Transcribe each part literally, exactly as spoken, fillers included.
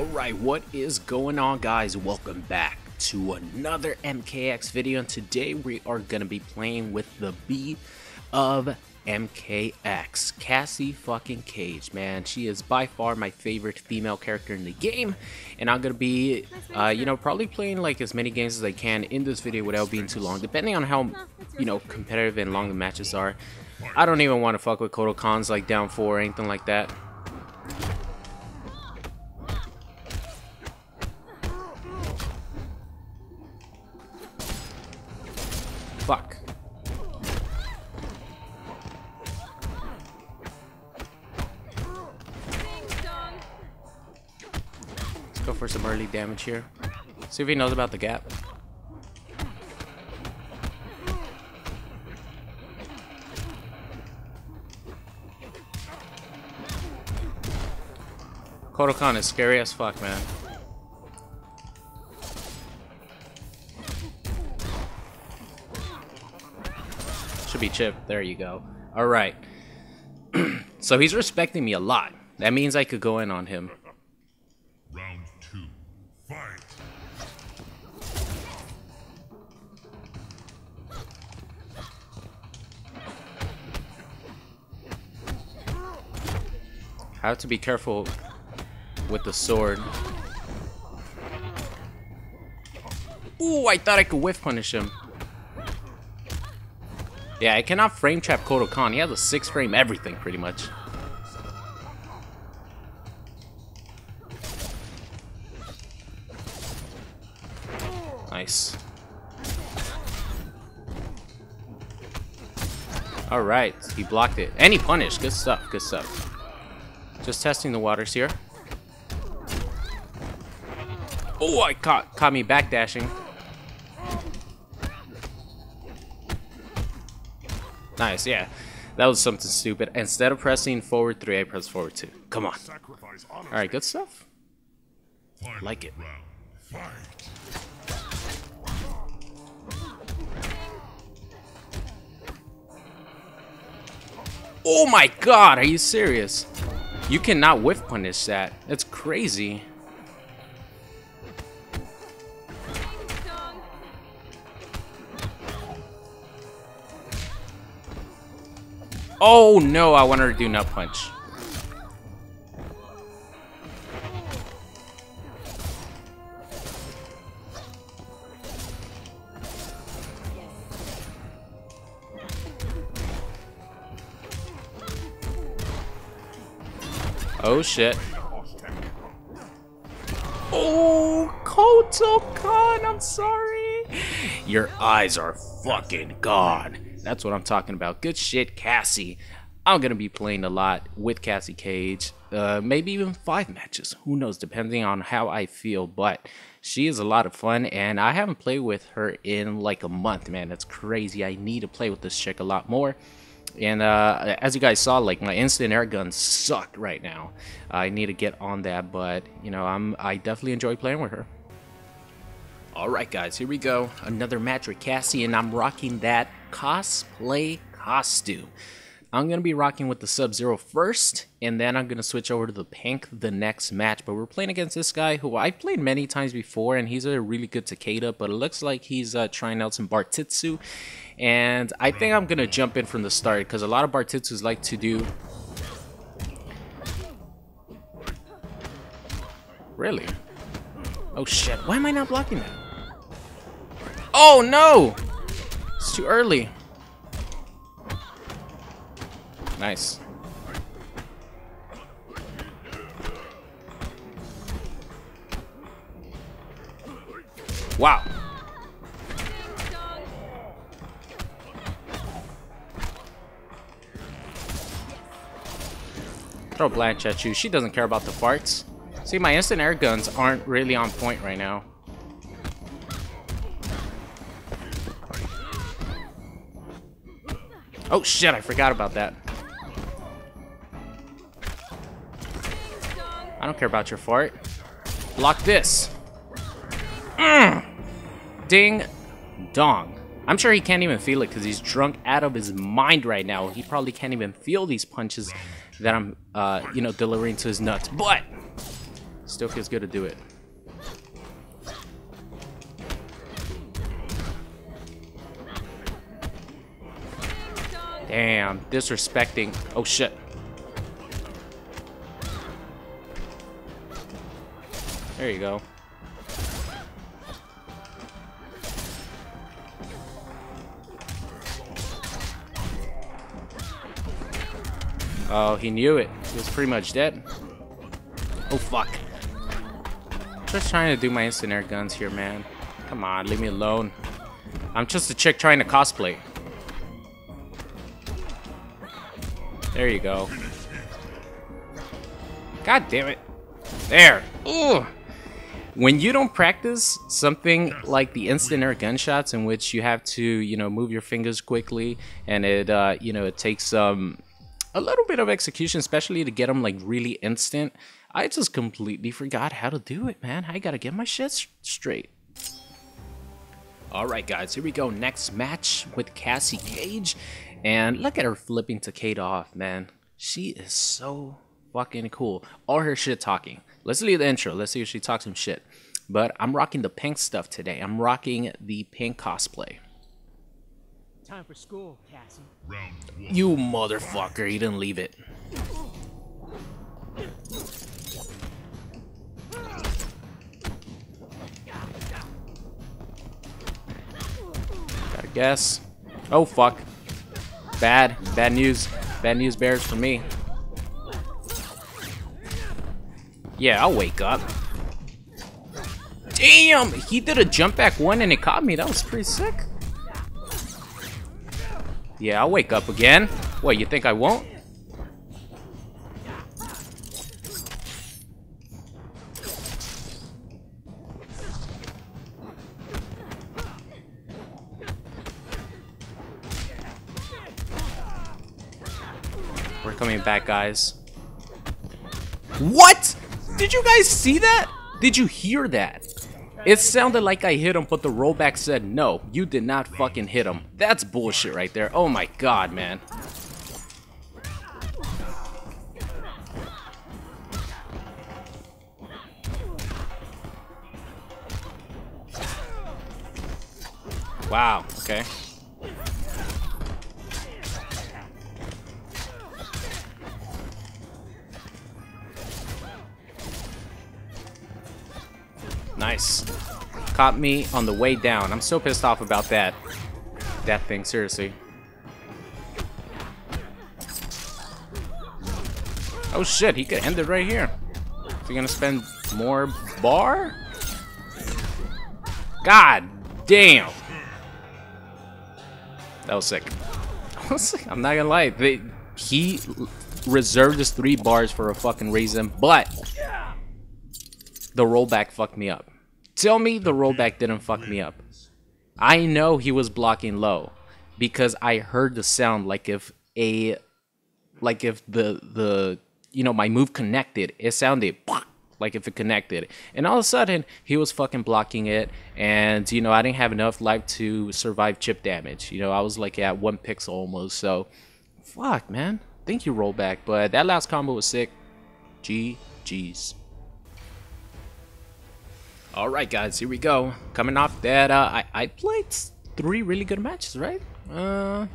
Alright, what is going on, guys? Welcome back to another M K X video, and today we are going to be playing with the B of M K X, Cassie fucking Cage, man. She is by far my favorite female character in the game, and I'm going to be, uh, you know, probably playing like as many games as I can in this video without being too long, depending on how, you know, competitive and long the matches are. I don't even want to fuck with Kotal Kahn's like down four or anything like that. Fuck. Let's go for some early damage here. See if he knows about the gap. Kotal Kahn is scary as fuck, man. Should be chipped. There you go. Alright. So he's respecting me a lot. That means I could go in on him. Round two. Fight. I have to be careful with the sword. Ooh, I thought I could whiff punish him. Yeah, I cannot frame trap Kotal Kahn. He has a six frame everything, pretty much. Nice. Alright, he blocked it. And he punished. Good stuff, good stuff. Just testing the waters here. Oh, I caught, caught me backdashing. Nice, yeah. That was something stupid. Instead of pressing forward three, I press forward two. Come on. Alright, good stuff. Like it. Oh my god, are you serious? You cannot whiff punish that. That's crazy. Oh no, I want her to do nut punch. Oh shit. Oh, Kotal Kahn, I'm sorry. Your eyes are fucking gone. That's what I'm talking about. Good shit, Cassie. I'm going to be playing a lot with Cassie Cage. Uh, maybe even five matches. Who knows, depending on how I feel. But she is a lot of fun, and I haven't played with her in like a month, man. That's crazy. I need to play with this chick a lot more. And uh, as you guys saw, like my instant air guns suck right now. I need to get on that, but you know, I'm, I definitely enjoy playing with her. Alright guys, here we go. Another match with Cassie, and I'm rocking that cosplay costume. I'm going to be rocking with the Sub-Zero first, and then I'm going to switch over to the pink the next match. But we're playing against this guy who I've played many times before, and he's a really good Takeda, but it looks like he's uh, trying out some Bartitsu. And I think I'm going to jump in from the start, because a lot of Bartitsus like to do... Really? Oh shit, why am I not blocking that? Oh no! It's too early. Nice. Wow. Throw Blanche at you. She doesn't care about the farts. See, my instant air guns aren't really on point right now. Oh shit, I forgot about that. I don't care about your fart. Block this. Mm. Ding dong. I'm sure he can't even feel it because he's drunk out of his mind right now. He probably can't even feel these punches that I'm, uh, you know, delivering to his nuts. But... Still feels good to do it. Damn, disrespecting. Oh shit. There you go. Oh, he knew it. He was pretty much dead. Oh fuck. Just trying to do my instant air guns here, man. Come on, leave me alone. I'm just a chick trying to cosplay. There you go. God damn it. There. Ooh. When you don't practice something like the instant air gunshots, in which you have to, you know, move your fingers quickly, and it, uh, you know, it takes um, a little bit of execution, especially to get them like really instant. I just completely forgot how to do it, man. I gotta get my shit straight. All right, guys, here we go. Next match with Cassie Cage, and look at her flipping Takeda off, man. She is so fucking cool. All her shit talking. Let's leave the intro. Let's see if she talks some shit. But I'm rocking the pink stuff today. I'm rocking the pink cosplay. Time for school, Cassie. You motherfucker! You didn't leave it. Gotta guess. Oh fuck! Bad, bad news. Bad news bears for me. Yeah, I'll wake up. Damn! He did a jump back one and it caught me. That was pretty sick. Yeah, I'll wake up again. What, you think I won't? We're coming back, guys. What? Did you guys see that? Did you hear that? It sounded like I hit him, but the rollback said no, you did not fucking hit him. That's bullshit right there. Oh my god, man. Wow, okay. Nice. Caught me on the way down. I'm so pissed off about that. That thing, seriously. Oh shit, he could end it right here. Is he gonna spend more bar? God damn. That was sick. That was sick. I'm not gonna lie. They, he reserved his three bars for a fucking reason, but the rollback fucked me up. Tell me the rollback didn't fuck me up. I know he was blocking low because I heard the sound like if a, like if the, the, you know, my move connected, it sounded like if it connected. And all of a sudden he was fucking blocking it. And, you know, I didn't have enough life to survive chip damage. You know, I was like at one pixel almost. So fuck, man. Thank you, rollback. But that last combo was sick. G G's. Alright guys, here we go. Coming off that, uh, I, I played three really good matches, right? Uh,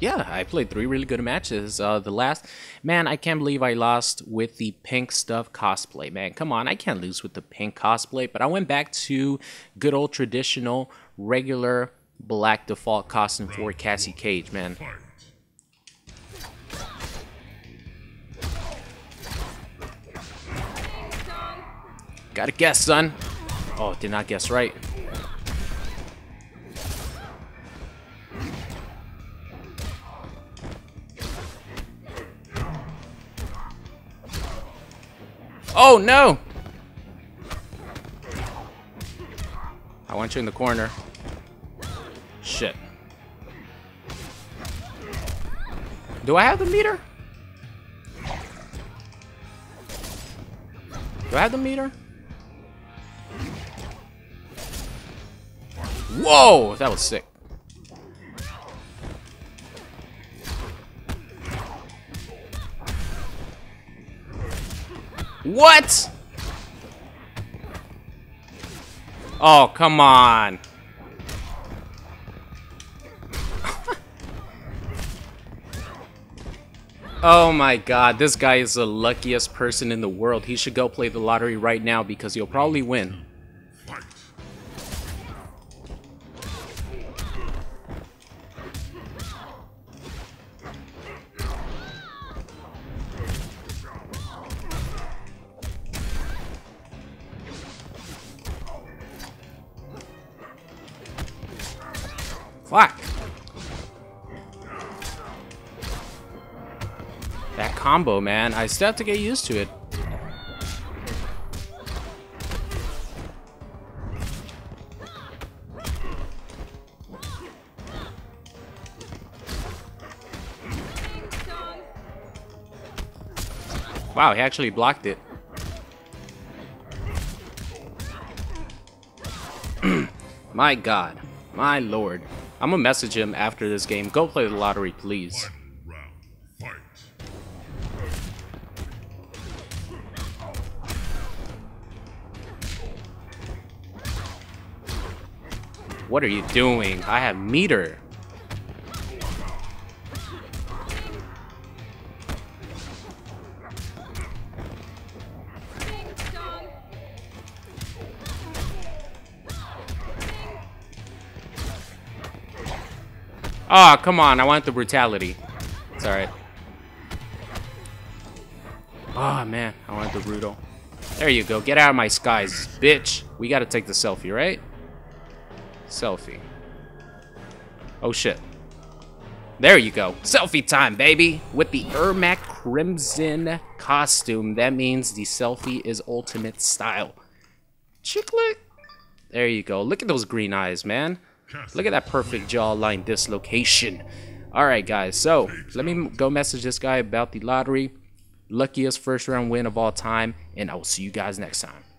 yeah, I played three really good matches. Uh, the last, man, I can't believe I lost with the pink stuff cosplay, man. Come on, I can't lose with the pink cosplay. But I went back to good old traditional, regular, black default costume for Cassie Cage, man. Gotta guess, son. Oh, did not guess right. Oh, no! I want you in the corner. Shit. Do I have the meter? Do I have the meter? Whoa, that was sick. What? Oh, come on. Oh my god, this guy is the luckiest person in the world. He should go play the lottery right now because he'll probably win. Fuck. That combo, man, I still have to get used to it. Wow, he actually blocked it. My god, my lord. I'm gonna message him after this game. Go play the lottery, please. What are you doing? I have meter. Ah, oh, come on. I want the brutality. It's alright. Ah, oh, man. I want the brutal. There you go. Get out of my skies, bitch. We gotta take the selfie, right? Selfie. Oh, shit. There you go. Selfie time, baby. With the Ermac Crimson costume. That means the selfie is ultimate style. Chicklet. There you go. Look at those green eyes, man. Look at that perfect jawline dislocation. Alright guys, so let me go message this guy about the lottery. Luckiest first round win of all time, and I will see you guys next time.